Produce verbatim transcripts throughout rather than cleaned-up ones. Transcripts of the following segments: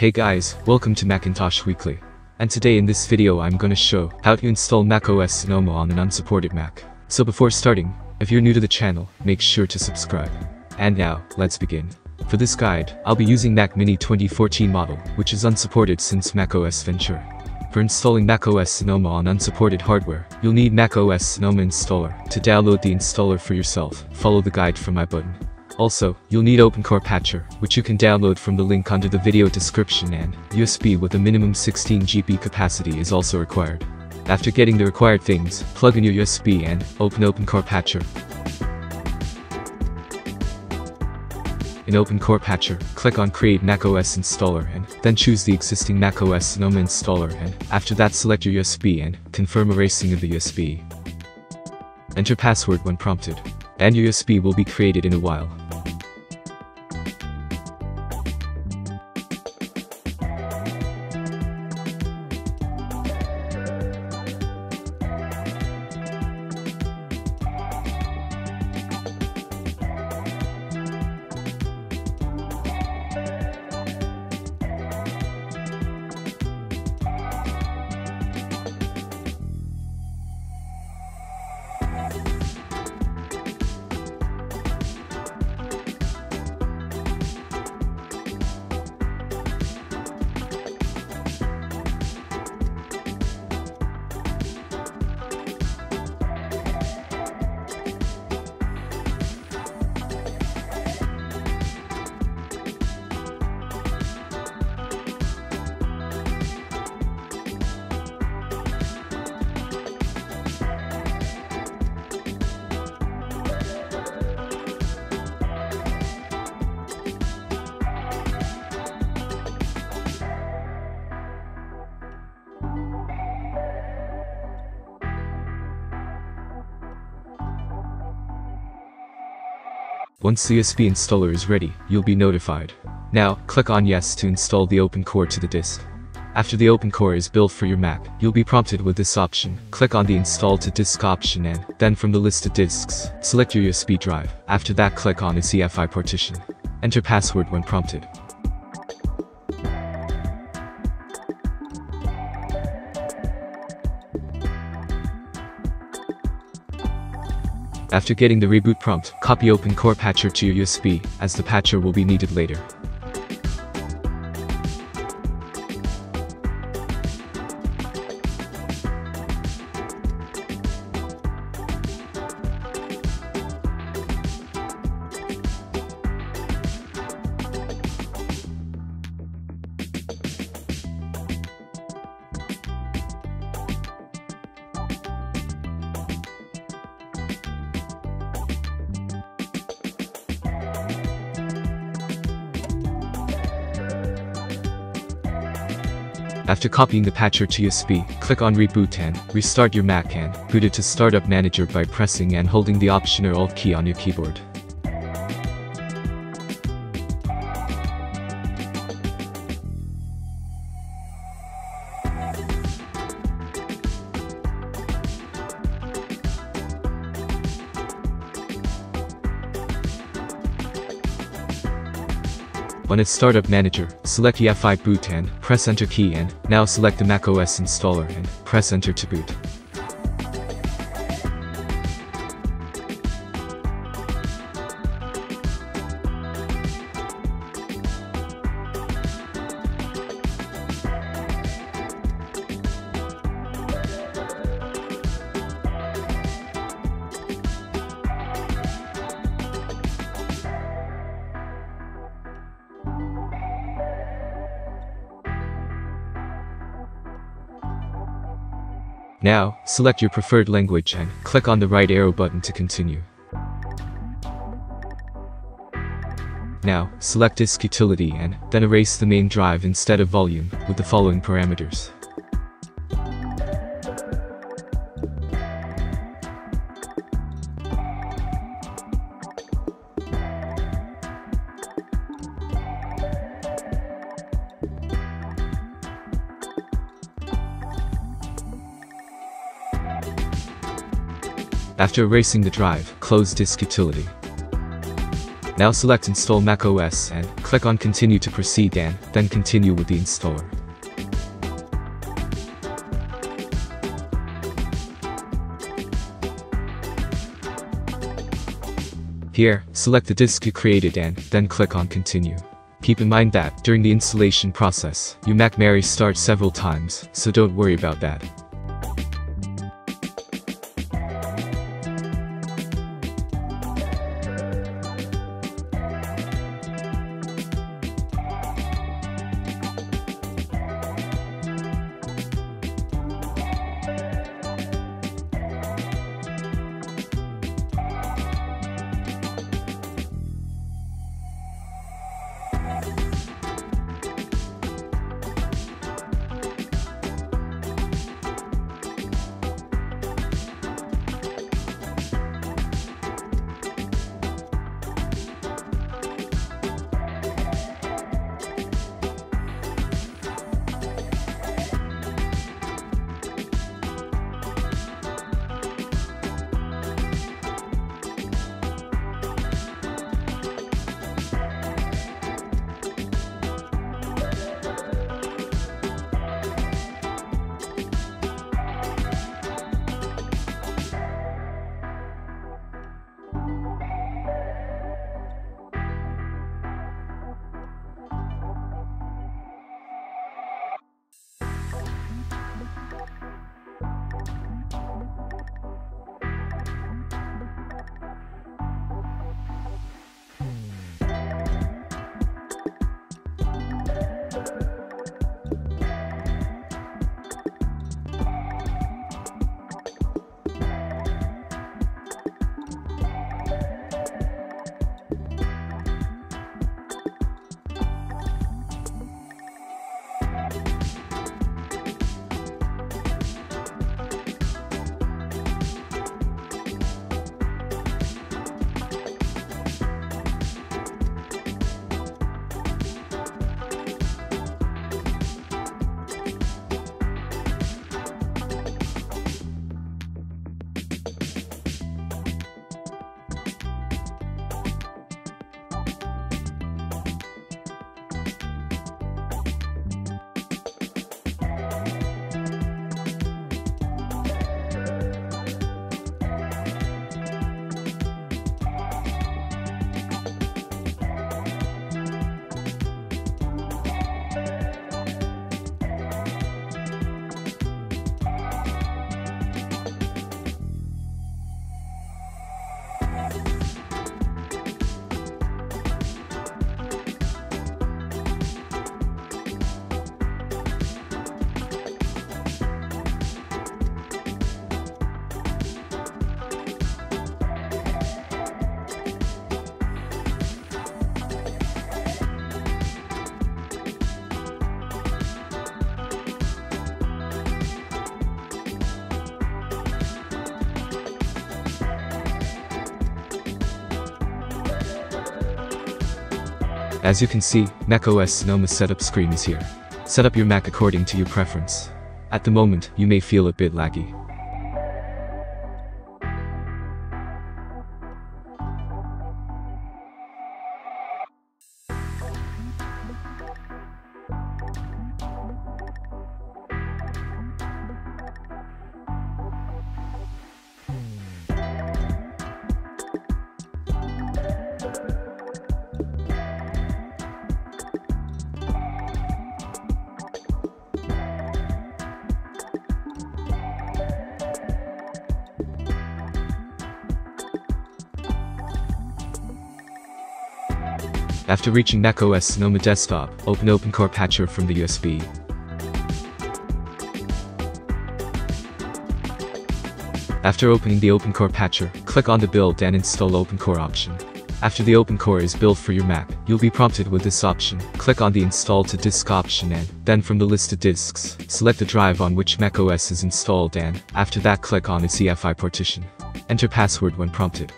Hey guys, welcome to Macintosh Weekly. And today in this video I'm gonna show how to install macOS Sonoma on an unsupported Mac. So before starting, if you're new to the channel, make sure to subscribe. And now, let's begin. For this guide, I'll be using Mac Mini twenty fourteen model, which is unsupported since macOS Ventura. For installing macOS Sonoma on unsupported hardware, you'll need macOS Sonoma installer. To download the installer for yourself, follow the guide from my button. Also, you'll need OpenCore Patcher, which you can download from the link under the video description, and U S B with a minimum sixteen gigabyte capacity is also required. After getting the required things, plug in your U S B and open OpenCore Patcher. In OpenCore Patcher, click on Create macOS Installer and then choose the existing macOS Sonoma installer, and after that select your U S B and confirm erasing of the U S B. Enter password when prompted, and your U S B will be created in a while. Once the U S B installer is ready, you'll be notified. Now, click on Yes to install the OpenCore to the disk. After the OpenCore is built for your Mac, you'll be prompted with this option. Click on the Install to Disk option and then from the list of disks, select your U S B drive. After that, click on a C F I partition. Enter password when prompted. After getting the reboot prompt, copy OpenCore Patcher to your U S B, as the patcher will be needed later. After copying the patcher to U S B, click on Reboot and restart your Mac and boot it to Startup Manager by pressing and holding the Option or Alt key on your keyboard. On its Startup Manager, select E F I Boot and press Enter key, and now select the macOS installer and press Enter to boot. Now, select your preferred language and click on the right arrow button to continue. Now, select Disk Utility and then erase the main drive instead of volume, with the following parameters. After erasing the drive, close Disk Utility. Now select Install macOS and click on Continue to proceed, and then continue with the installer. Here, select the disk you created and then click on Continue. Keep in mind that, during the installation process, you Mac may restart several times, so don't worry about that. As you can see, macOS Sonoma setup screen is here. Set up your Mac according to your preference. At the moment, you may feel a bit laggy. After reaching macOS Sonoma desktop, open OpenCore Patcher from the U S B. After opening the OpenCore Patcher, click on the Build and Install OpenCore option. After the OpenCore is built for your Mac, you'll be prompted with this option. Click on the Install to Disk option and, then from the list of disks, select the drive on which macOS is installed and, after that click on its E F I partition. Enter password when prompted.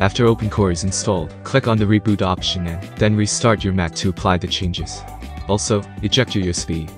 After OpenCore is installed, click on the Reboot option and then restart your Mac to apply the changes. Also, eject your U S B.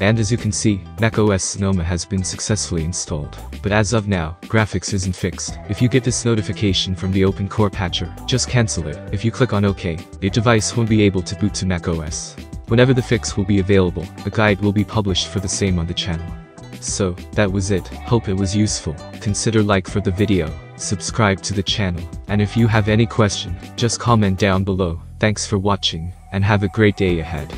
And as you can see, macOS Sonoma has been successfully installed. But as of now, graphics isn't fixed. If you get this notification from the OpenCore Patcher, just cancel it. If you click on OK, your device won't be able to boot to macOS. Whenever the fix will be available, a guide will be published for the same on the channel. So, that was it. Hope it was useful. Consider like for the video, subscribe to the channel, and if you have any question, just comment down below. Thanks for watching, and have a great day ahead.